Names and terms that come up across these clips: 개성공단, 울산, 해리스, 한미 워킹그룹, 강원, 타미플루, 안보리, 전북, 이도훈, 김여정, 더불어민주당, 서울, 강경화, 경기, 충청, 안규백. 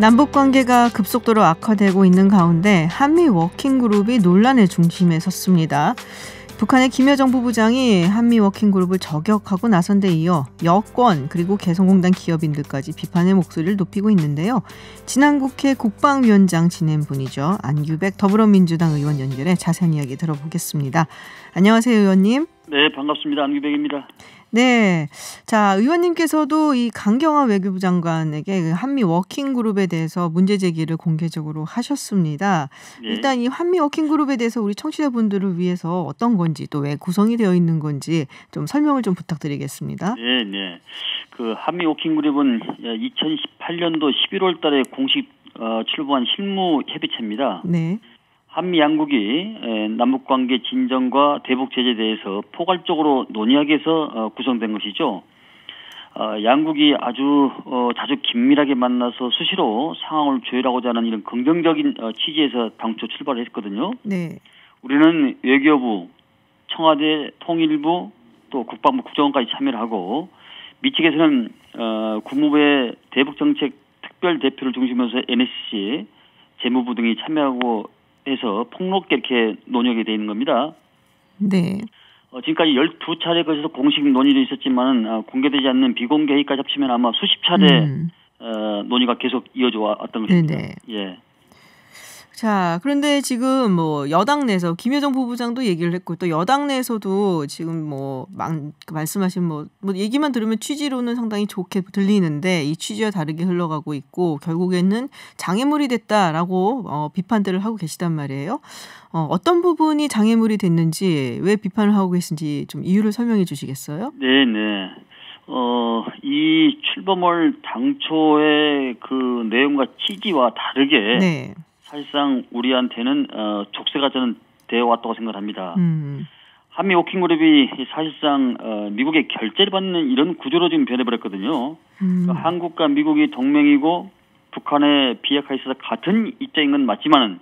남북관계가 급속도로 악화되고 있는 가운데 한미 워킹그룹이 논란의 중심에 섰습니다. 북한의 김여정 부부장이 한미 워킹그룹을 저격하고 나선 데 이어 여권 그리고 개성공단 기업인들까지 비판의 목소리를 높이고 있는데요. 지난 국회 국방위원장 지낸 분이죠. 안규백 더불어민주당 의원 연결해 자세한 이야기 들어보겠습니다. 안녕하세요, 의원님. 네, 반갑습니다. 안규백입니다. 네, 자 의원님께서도 이 강경화 외교부 장관에게 한미 워킹그룹에 대해서 문제 제기를 공개적으로 하셨습니다. 네. 일단 이 한미 워킹그룹에 대해서 우리 청취자분들을 위해서 어떤 건지 또 왜 구성이 되어 있는 건지 좀 설명을 좀 부탁드리겠습니다. 네, 네. 그 한미 워킹그룹은 2018년도 11월 달에 공식 출범한 실무 협의체입니다. 네. 한미 양국이 남북관계 진정과 대북 제재에 대해서 포괄적으로 논의하기 위해서 구성된 것이죠. 양국이 아주 자주 긴밀하게 만나서 수시로 상황을 조율하고자 하는 이런 긍정적인 취지에서 당초 출발을 했거든요. 네. 우리는 외교부, 청와대, 통일부, 또 국방부, 국정원까지 참여를 하고 미측에서는 국무부의 대북정책 특별대표를 중심으로 해서 NSC, 재무부 등이 참여하고 해서 폭넓게 이렇게 논의하게 되어 있는 겁니다. 네. 지금까지 12차례 걸쳐서 공식 논의도 있었지만 공개되지 않는 비공개 회의까지 합치면 아마 수십 차례 논의가 계속 이어져 왔던 것입니다. 네네. 예. 자, 그런데 지금 뭐 여당 내에서 김여정 부부장도 얘기를 했고 또 여당 내에서도 지금 뭐 말씀하신 뭐 얘기만 들으면 취지로는 상당히 좋게 들리는데 이 취지와 다르게 흘러가고 있고 결국에는 장애물이 됐다라고 비판들을 하고 계시단 말이에요. 어떤 부분이 장애물이 됐는지 왜 비판을 하고 계신지 좀 이유를 설명해 주시겠어요? 네, 네. 이 출범을 당초의 그 내용과 취지와 다르게 네. 사실상 우리한테는 족쇄가 저는 되어왔다고 생각합니다. 한미 워킹그룹이 사실상 미국의 결재를 받는 이런 구조로 지금 변해버렸거든요. 그러니까 한국과 미국이 동맹이고 북한의 비핵화에 있어서 같은 입장인 건 맞지만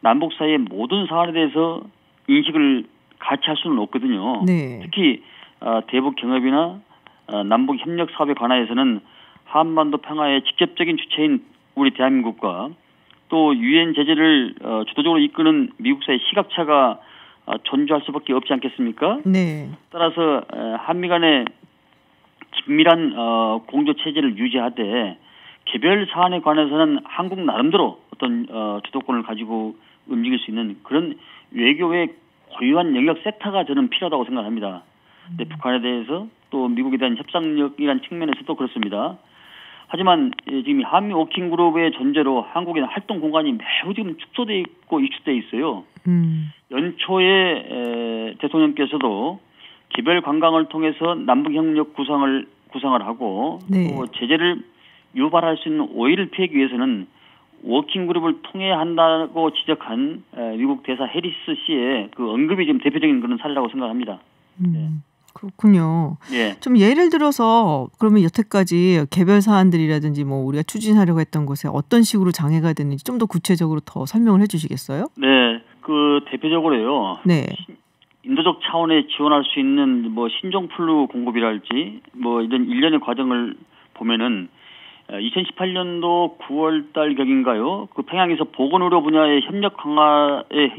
남북 사이의 모든 사안에 대해서 인식을 같이 할 수는 없거든요. 네. 특히 대북 경협이나 남북 협력 사업에 관하여서는 한반도 평화의 직접적인 주체인 우리 대한민국과 또 유엔 제재를 주도적으로 이끄는 미국 사이의 시각차가 존재할 수밖에 없지 않겠습니까? 네. 따라서 한미 간의 긴밀한 공조 체제를 유지하되 개별 사안에 관해서는 한국 나름대로 어떤 주도권을 가지고 움직일 수 있는 그런 외교의 고유한 영역 섹터가 저는 필요하다고 생각합니다. 근데 북한에 대해서 또 미국에 대한 협상력이라는 측면에서도 그렇습니다. 하지만 지금 한미 워킹그룹의 존재로 한국의 활동 공간이 매우 지금 축소되어 있고 위축되어 있어요. 연초에 대통령께서도 개별 관광을 통해서 남북협력 구상을 하고 네. 또 제재를 유발할 수 있는 오해를 피하기 위해서는 워킹그룹을 통해야 한다고 지적한 미국 대사 해리스 씨의 그 언급이 지금 대표적인 그런 사례라고 생각합니다. 네. 그렇군요. 예. 좀 예를 들어서 그러면 여태까지 개별 사안들이라든지 뭐 우리가 추진하려고 했던 것에 어떤 식으로 장애가 됐는지 좀 더 구체적으로 더 설명을 해주시겠어요? 네, 그 대표적으로요. 네. 인도적 차원에 지원할 수 있는 뭐 신종플루 공급이랄지 뭐 이런 일련의 과정을 보면은 2018년도 9월달 격인가요? 그 평양에서 보건의료 분야의 협력 강화에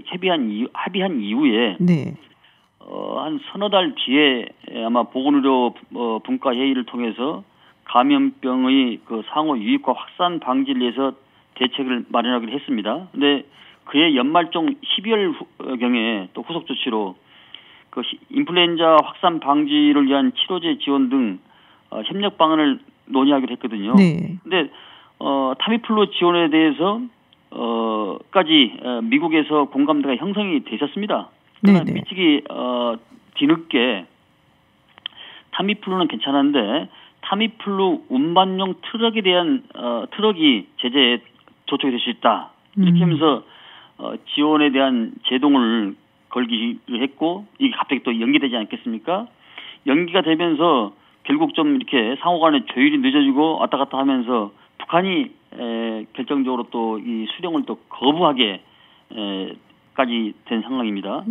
합의한 이후에. 네. 한 서너 달 뒤에 아마 보건의료 분과 회의를 통해서 감염병의 그 상호 유입과 확산 방지를 위해서 대책을 마련하기로 했습니다. 그런데 그해 연말쯤 12월경에 또 후속 조치로 그 인플루엔자 확산 방지를 위한 치료제 지원 등 협력 방안을 논의하기로 했거든요. 네. 근데 타미플루 지원에 대해서 까지 미국에서 공감대가 형성이 되셨습니다. 그러나 네네. 미측이 뒤늦게 타미플루는 괜찮은데 타미플루 운반용 트럭에 대한 트럭이 제재에 저촉이 될 수 있다. 이렇게 하면서 지원에 대한 제동을 걸기로 했고 이게 갑자기 또 연기되지 않겠습니까? 연기가 되면서 결국 좀 이렇게 상호 간의 조율이 늦어지고 왔다 갔다 하면서 북한이 결정적으로 또 이 수령을 또 거부하게 까지 된 상황입니다.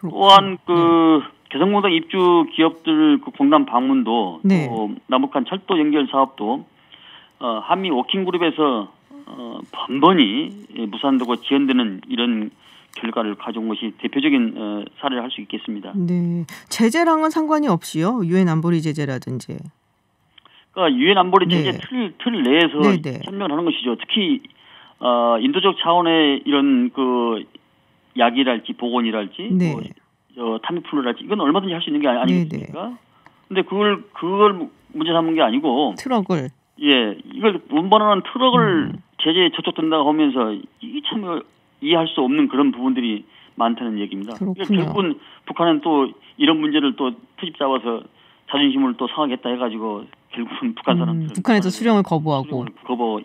또한 그 개성공단 입주 기업들 그 공단 방문도 네. 남북한 철도 연결 사업도 한미 워킹그룹에서 번번이 무산되고 지연되는 이런 결과를 가져온 것이 대표적인 사례를 할 수 있겠습니다. 네, 제재랑은 상관이 없이요. 유엔 안보리 제재라든지. 그러니까 유엔 안보리 제재 틀 내에서 설명을 하는 것이죠. 특히 인도적 차원의 이런 그 약이랄지 보건이랄지 뭐 타미플루랄지 이건 얼마든지 할 수 있는 게 아니겠습니까? 근데 그걸 문제 삼은 게 아니고 트럭을 이걸 운반하는 트럭을 제재에 저촉된다고 하면서 이 참 이해할 수 없는 그런 부분들이 많다는 얘기입니다. 결국은 북한은 또 이런 문제를 또 트집 잡아서 자존심을 또 상하겠다 해가지고 결국은 북한 사람들 북한에서 수령을 거부하고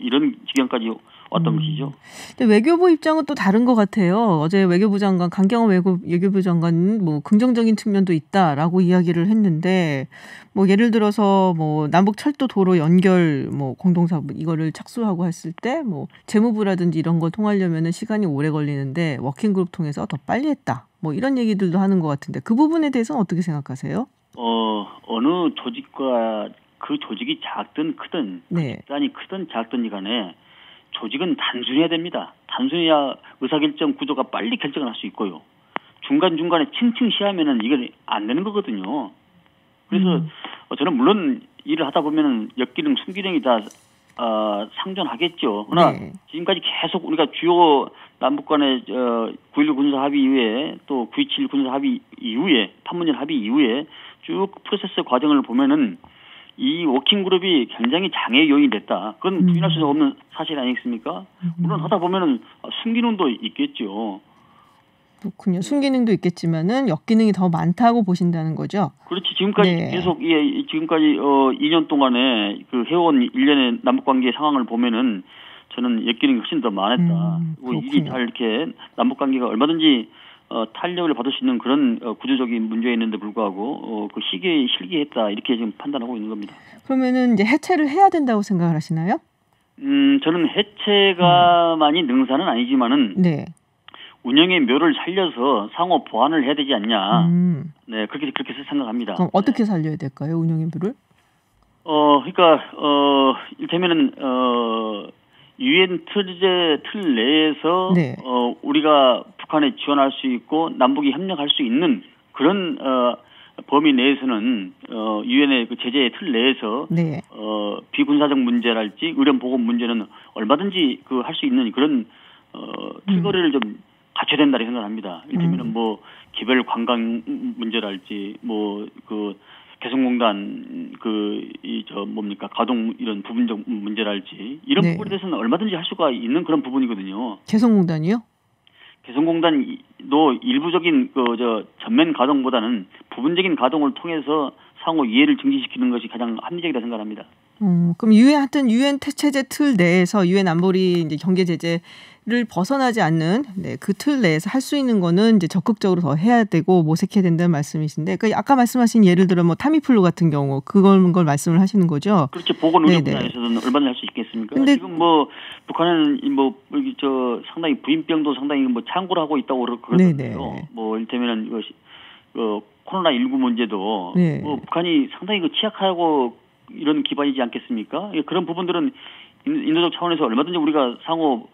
이런 지경까지 왔던 것이죠. 근데 외교부 입장은 또 다른 것 같아요. 어제 외교부 장관 강경화 외교부 장관 뭐 긍정적인 측면도 있다라고 이야기를 했는데 뭐 예를 들어서 뭐 남북 철도 도로 연결 뭐 공동사업 이거를 착수하고 했을 때 뭐 재무부라든지 이런 걸 통하려면은 시간이 오래 걸리는데 워킹그룹 통해서 더 빨리 했다. 뭐 이런 얘기들도 하는 것 같은데 그 부분에 대해서는 어떻게 생각하세요? 어느 조직과 그 조직이 작든 크든 집단이 크든 작든이 간에 조직은 단순해야 됩니다. 단순해야 의사결정 구조가 빨리 결정을 할 수 있고요. 중간중간에 층층 시하면은 이건 안 되는 거거든요. 그래서 저는 물론 일을 하다 보면은 역기능, 순기능이 다 상존하겠죠. 그러나 지금까지 계속 우리가 주요 남북 간의 9.16 군사합의 이후에 또 9.27 군사합의 이후에 판문점 합의 이후에 쭉 프로세스 과정을 보면은 이 워킹그룹이 굉장히 장애 요인이 됐다. 그건 부인할 수 없는 사실 아니겠습니까? 물론 하다 보면은 순기능도 있겠죠. 그렇군요. 순기능도 있겠지만은 역기능이 더 많다고 보신다는 거죠? 그렇지. 지금까지 계속 지금까지 2년 동안에 그 해온 일련의 남북관계 상황을 보면은 저는 역기능이 훨씬 더 많았다. 그리고 일이 잘 이렇게 남북관계가 얼마든지 탄력을 받을 수 있는 그런 구조적인 문제에 있는데 불구하고 그 시기에 실기했다 이렇게 지금 판단하고 있는 겁니다. 그러면은 이제 해체를 해야 된다고 생각을 하시나요? 저는 해체가만이 능사는 아니지만은 운영의 묘를 살려서 상호 보완을 해야 되지 않냐. 네, 그렇게 생각합니다. 그럼 어떻게 살려야 될까요, 운영의 묘를? 그러니까 일테면은 유엔 틀 내에서 우리가 북한에 지원할 수 있고 남북이 협력할 수 있는 그런 범위 내에서는 유엔의 그 제재의 틀 내에서 비군사적 문제랄지 의료 보건 문제는 얼마든지 그 할 수 있는 그런 틀거리를 좀 갖춰야 된다고 생각합니다. 일테면은 뭐 개별 관광 문제랄지 뭐 그 개성공단 가동 이런 부분적 문제랄지 이런 부분에 대해서는 얼마든지 할 수가 있는 그런 부분이거든요. 개성공단이요? 개성공단도 일부적인 전면 가동보다는 부분적인 가동을 통해서 상호 이해를 증진시키는 것이 가장 합리적이라 생각합니다. 그럼 유엔 체제 틀 내에서 유엔 안보리 이제 경계 제재를 벗어나지 않는 그 틀 내에서 할 수 있는 거는 이제 적극적으로 더 해야 되고 모색해야 된다는 말씀이신데 그 아까 말씀하신 예를 들어 뭐 타미플루 같은 경우 그걸 말씀을 하시는 거죠. 그렇죠. 보건 의료 분야에서는 얼마나 할 수 있겠습니까? 근데 지금 뭐 북한은 뭐 상당히 부인병도 상당히 뭐 창구를 하고 있다고 그러더라고요. 뭐 일테면은 이것이 코로나19 문제도 뭐 북한이 상당히 취약하고 이런 기반이지 않겠습니까? 그런 부분들은 인도적 차원에서 얼마든지 우리가 상호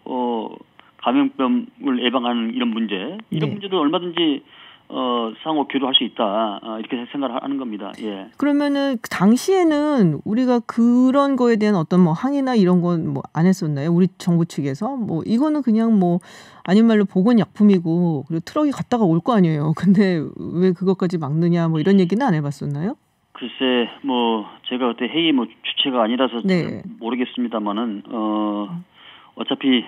감염병을 예방하는 이런 문제, 이런 문제도 얼마든지 상호 교류할 수 있다 이렇게 생각하는 겁니다. 예. 그러면은 그 당시에는 우리가 그런 거에 대한 어떤 뭐 항의나 이런 건 뭐 안 했었나요? 우리 정부 측에서 뭐 이거는 그냥 뭐 아닌 말로 보건약품이고 그리고 트럭이 갔다가 올 거 아니에요. 근데 왜 그것까지 막느냐 뭐 이런 얘기는 안 해봤었나요? 글쎄, 뭐 제가 그때 회의 뭐 주체가 아니라서 모르겠습니다만은 어차피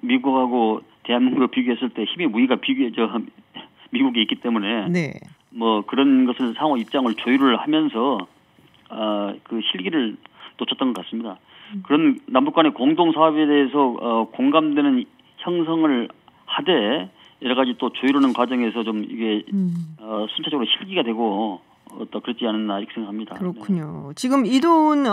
미국하고 대한민국으로 비교했을 때 힘의 무기가 미국에 있기 때문에 뭐 그런 것을 상호 입장을 조율을 하면서 그 실기를 놓쳤던 것 같습니다. 그런 남북 간의 공동 사업에 대해서 공감되는 형성을 하되. 여러 가지 또 조율하는 과정에서 좀 이게 순차적으로 실기가 되고 또 그렇지 않았나 이렇게 생각합니다. 그렇군요. 지금 이도훈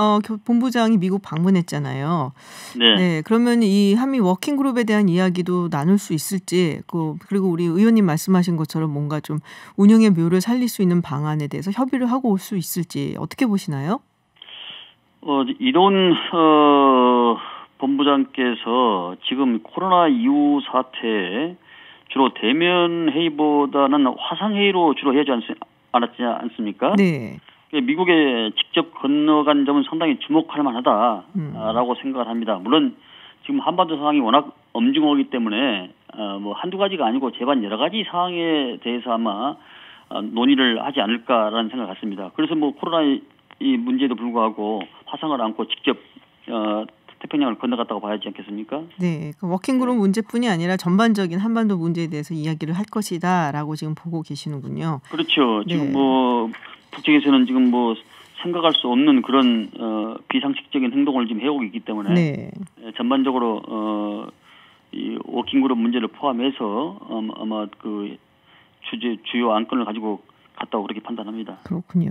본부장이 미국 방문했잖아요. 네. 그러면 이 한미 워킹그룹에 대한 이야기도 나눌 수 있을지 그리고 우리 의원님 말씀하신 것처럼 뭔가 좀 운영의 묘를 살릴 수 있는 방안에 대해서 협의를 하고 올 수 있을지 어떻게 보시나요? 이도훈 본부장께서 지금 코로나 이후 사태에 주로 대면 회의보다는 화상 회의로 주로 하지 않았지 않습니까? 네. 미국에 직접 건너간 점은 상당히 주목할 만하다라고 생각을 합니다. 물론 지금 한반도 상황이 워낙 엄중하기 때문에 뭐 한두 가지가 아니고 제반 여러 가지 상황에 대해서 아마 논의를 하지 않을까라는 생각 같습니다. 그래서 뭐 코로나 이 문제에도 불구하고 화상을 안고 직접 태평양을 건너갔다고 봐야지 않겠습니까? 네, 그 워킹그룹 문제뿐이 아니라 전반적인 한반도 문제에 대해서 이야기를 할 것이다라고 지금 보고 계시는군요. 그렇죠. 지금 네. 뭐 북측에서는 지금 뭐 생각할 수 없는 그런 비상식적인 행동을 지금 해오고 있기 때문에 네. 전반적으로 이 워킹그룹 문제를 포함해서 아마 그 주요 안건을 가지고 갔다고 그렇게 판단합니다. 그렇군요.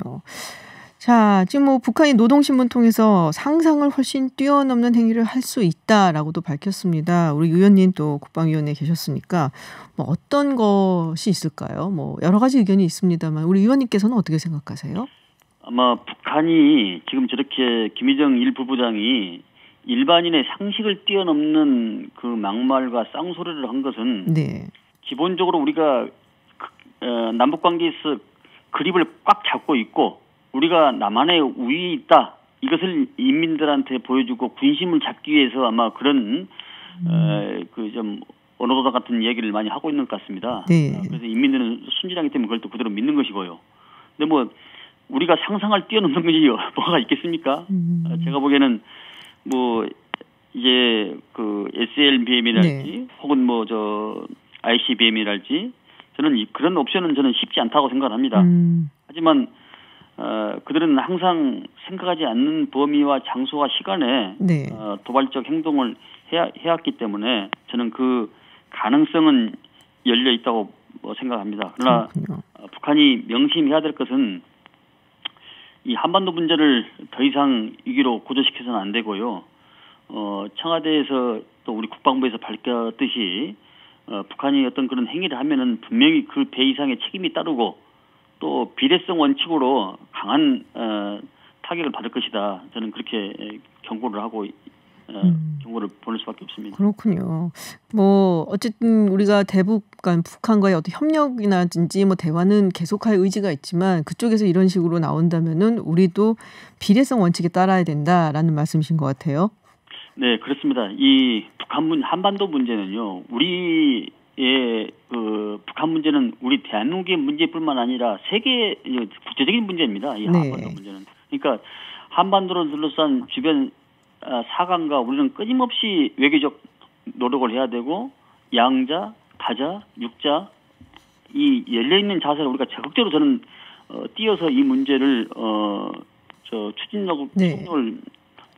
자, 지금 뭐 북한이 노동신문 통해서 상상을 훨씬 뛰어넘는 행위를 할 수 있다라고도 밝혔습니다. 우리 의원님 또 국방위원회에 계셨으니까 뭐 어떤 것이 있을까요? 뭐 여러 가지 의견이 있습니다만 우리 의원님께서는 어떻게 생각하세요? 아마 북한이 지금 저렇게 김여정 1부부장이 일반인의 상식을 뛰어넘는 그 막말과 쌍소리를 한 것은 네. 기본적으로 우리가 남북관계에서 그립을 꽉 잡고 있고 우리가 남한의 우위에 있다. 이것을 인민들한테 보여주고 군심을 잡기 위해서 아마 그런 그 좀 언어도다 같은 얘기를 많이 하고 있는 것 같습니다. 네. 그래서 인민들은 순진하기 때문에 그걸 또 그대로 믿는 것이고요. 근데 뭐 우리가 상상을 뛰어넘는 것이 뭐가 있겠습니까? 제가 보기에는 뭐 이제 그 SLBM이랄지 네. 혹은 뭐 저 ICBM이랄지 저는 그런 옵션은 저는 쉽지 않다고 생각합니다. 하지만 그들은 항상 생각하지 않는 범위와 장소와 시간에 네. 도발적 행동을 해왔기 때문에 저는 그 가능성은 열려 있다고 생각합니다. 그러나 북한이 명심해야 될 것은 이 한반도 문제를 더 이상 위기로 고조시켜서는 안 되고요. 청와대에서 또 우리 국방부에서 밝혔듯이 북한이 어떤 그런 행위를 하면은 분명히 그 배 이상의 책임이 따르고 또 비례성 원칙으로 강한 타격을 받을 것이다. 저는 그렇게 경고를 하고 경고를 보낼 수밖에 없습니다. 그렇군요. 뭐 어쨌든 우리가 대북 간 북한과의 어떤 협력이나든지 뭐 대화는 계속할 의지가 있지만 그쪽에서 이런 식으로 나온다면은 우리도 비례성 원칙에 따라야 된다라는 말씀이신 것 같아요. 네, 그렇습니다. 이 북한 한반도 문제는요. 북한 문제는 우리 대한민국의 문제뿐만 아니라 세계 국제적인 문제입니다. 이 한반도 네. 문제는. 그러니까 한반도를 둘러싼 주변 사강과 우리는 끊임없이 외교적 노력을 해야 되고 양자, 다자, 육자 이 열려있는 자세를 우리가 적극적으로 저는 띄어서 이 문제를 추진력을 네.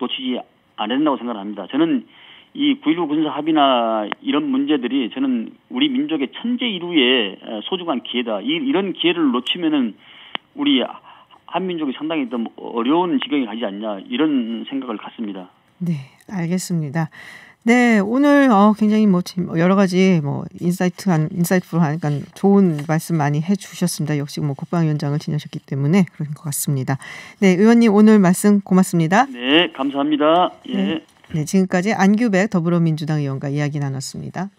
놓치지 않아야 된다고 생각합니다. 저는 이 9.15 군사 합의나 이런 문제들이 저는 우리 민족의 천재 이루의 소중한 기회다. 이런 기회를 놓치면은 우리 한민족이 상당히 좀 어려운 지경에 가지 않냐 이런 생각을 갖습니다. 네, 알겠습니다. 네, 오늘 굉장히 뭐 여러 가지 뭐 인사이트풀한 그러니까 좋은 말씀 많이 해주셨습니다. 역시 뭐 국방위원장을 지내셨기 때문에 그런 것 같습니다. 네, 의원님 오늘 말씀 고맙습니다. 네, 감사합니다. 예. 네, 지금까지 안규백 더불어민주당 의원과 이야기 나눴습니다.